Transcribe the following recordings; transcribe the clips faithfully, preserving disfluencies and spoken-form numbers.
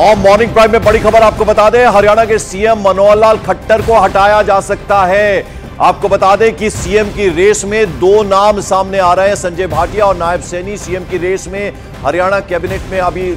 और morning prime में बड़ी खबर आपको बता दें, हरियाणा के सीएम मनोहर लाल खट्टर को हटाया जा सकता है। आपको बता दें कि सीएम की रेस में दो नाम सामने आ रहे हैं, संजय भाटिया और नायब सैनी। सीएम की रेस में हरियाणा कैबिनेट में अभी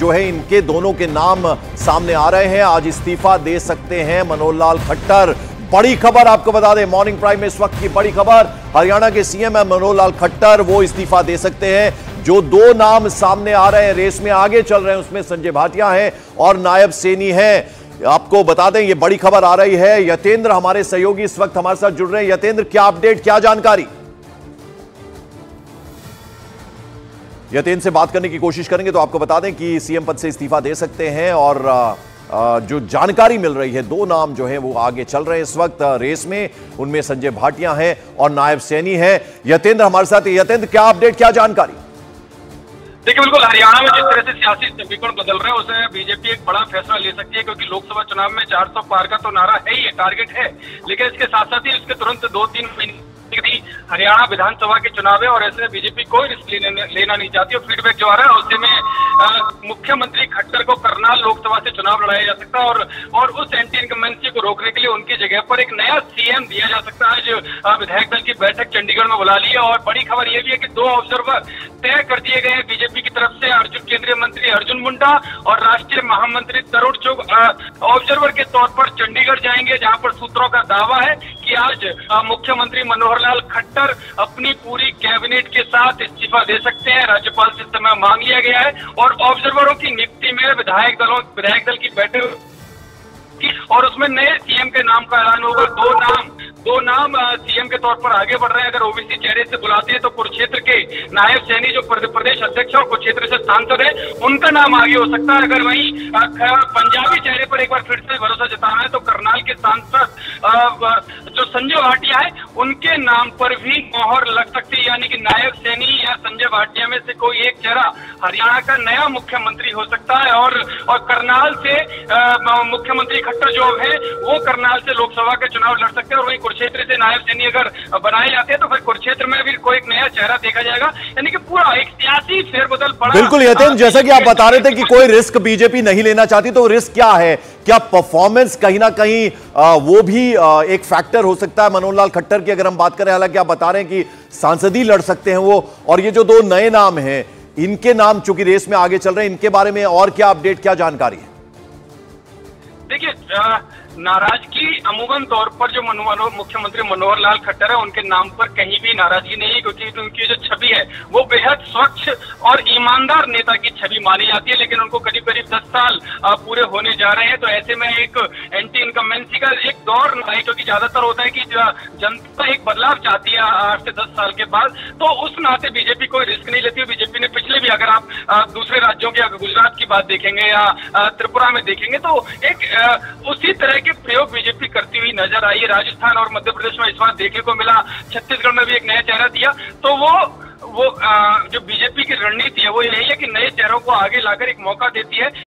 जो है इनके दोनों के नाम सामने आ रहे हैं। आज इस्तीफा दे सकते हैं मनोहर लाल खट्टर। बड़ी खबर आपको बता दें, मॉर्निंग प्राइम में इस वक्त की बड़ी खबर, हरियाणा के सीएम मनोहर लाल खट्टर वो इस्तीफा दे सकते हैं। जो दो नाम सामने आ रहे हैं, रेस में आगे चल रहे हैं, उसमें संजय भाटिया हैं और नायब सैनी हैं। आपको बता दें ये बड़ी खबर आ रही है। यतेंद्र हमारे सहयोगी इस वक्त हमारे साथ जुड़ रहे हैं। यतेंद्र, क्या अपडेट, क्या जानकारी? यतेंद्र से बात करने की कोशिश करेंगे तो आपको बता दें कि सीएम पद से इस्तीफा दे सकते हैं और जो जानकारी मिल रही है, दो नाम जो है वो आगे चल रहे हैं इस वक्त रेस में, उनमें संजय भाटिया हैं और नायब सैनी हैं। यतेंद्र हमारे साथ है। यतेंद्र, क्या अपडेट, क्या जानकारी? देखिए, बिल्कुल हरियाणा में जिस तरह से सियासी समीकरण बदल रहा है, उसमें बीजेपी एक बड़ा फैसला ले सकती है, क्योंकि लोकसभा चुनाव में चार सौ पार का तो नारा है ही, टारगेट है, लेकिन इसके साथ साथ ही इसके तुरंत दो तीन महीने हरियाणा विधानसभा के चुनाव है और ऐसे बीजेपी कोई रिस्क लेना नहीं चाहती। और फीडबैक जो आ रहा है उससे में मुख्यमंत्री खट्टर को करनाल लोकसभा से चुनाव लड़ाया जा सकता है और और उस एंटी इनकम्बेंसी को रोकने के लिए उनकी जगह पर एक नया सीएम दिया जा सकता है। जो विधायक दल की बैठक चंडीगढ़ में बुला ली है और बड़ी खबर यह भी है कि दो ऑब्जर्वर तय कर दिए गए हैं बीजेपी की तरफ से, अर्जुन केंद्रीय मंत्री अर्जुन मुंडा और राष्ट्रीय महामंत्री तरुण चुग ऑब्जर्वर के तौर पर चंडीगढ़ जाएंगे, जहां पर सूत्रों का दावा है कि आज मुख्यमंत्री मनोहर लाल खट्टर अपनी पूरी कैबिनेट के साथ इस्तीफा दे सकते हैं। राज्यपाल से समय मांग लिया गया है और ऑब्जर्वरों की नियुक्ति में विधायक दलों विधायक दल की बैठक की और उसमें नए सीएम के नाम का ऐलान होगा। दो नाम दो नाम सीएम के तौर पर आगे बढ़ रहे हैं। अगर ओबीसी चेहरे से बुलाते हैं तो कुरुक्षेत्र के नायब सैनी जो प्रदेश अध्यक्ष और कुरुक्षेत्र से सांसद है, उनका नाम आगे हो सकता है। अगर वहीं पंजाबी चेहरे पर एक बार फिर से भरोसा जताना है तो करनाल के सांसद जो संजय भाटिया है, उनके नाम पर भी मोहर लग सकती है, यानी कि नायब सैनी या संजय भाटिया में से कोई एक चेहरा हरियाणा का नया मुख्यमंत्री हो सकता है। और, और करनाल से मुख्यमंत्री खट्टर जो है वो करनाल से लोकसभा के चुनाव लड़ सकते हैं और वहीं कुरुक्षेत्र से नायब सैनी अगर बनाए जाते हैं तो फिर कुरुक्षेत्र में भी कोई एक नया चेहरा देखा जाएगा, यानी कि पूरा एक सियासी फेरबदल पड़ा। बिल्कुल यतीन, जैसा कि आप बता रहे थे कि कोई रिस्क बीजेपी नहीं लेना चाहती, तो रिस्क क्या है? क्या परफॉर्मेंस कहीं ना कहीं वो भी एक फैक्टर हो सकता है मनोहर लाल खट्टर की अगर हम बात करें? हालांकि आप बता रहे हैं कि सांसदी लड़ सकते हैं वो, और ये जो दो नए नाम हैं, इनके नाम चूंकि रेस में आगे चल रहे हैं, इनके बारे में और क्या अपडेट, क्या जानकारी है? देखिए, नाराजगी अमूमन तौर पर जो मुख्यमंत्री मनोहर लाल खट्टर है उनके नाम पर कहीं भी नाराजगी नहीं है, क्योंकि उनकी जो छवि है वो बेहद स्वच्छ और ईमानदार नेता की छवि मानी जाती है, लेकिन उनको करीब करीब दस साल पूरे होने जा रहे हैं। तो ऐसे में एक एंटी इनकम्बेंसी का एक दौर है, क्योंकि ज्यादातर होता है कि जनता एक बदलाव चाहती है आठ से दस साल के बाद, तो उस नाते बीजेपी कोई रिस्क नहीं लेती है। बीजेपी ने पिछले भी, अगर आप दूसरे राज्यों की, गुजरात की बात देखेंगे या त्रिपुरा में देखेंगे, तो एक उसी तरह के प्रयोग बीजेपी करती हुई नजर आई है। राजस्थान और मध्य प्रदेश में इस बार देखने को मिला, छत्तीसगढ़ में भी एक नया चेहरा दिया। तो वो वो आ, जो बीजेपी की रणनीति है वो यही है कि नए चेहरों को आगे लाकर एक मौका देती है।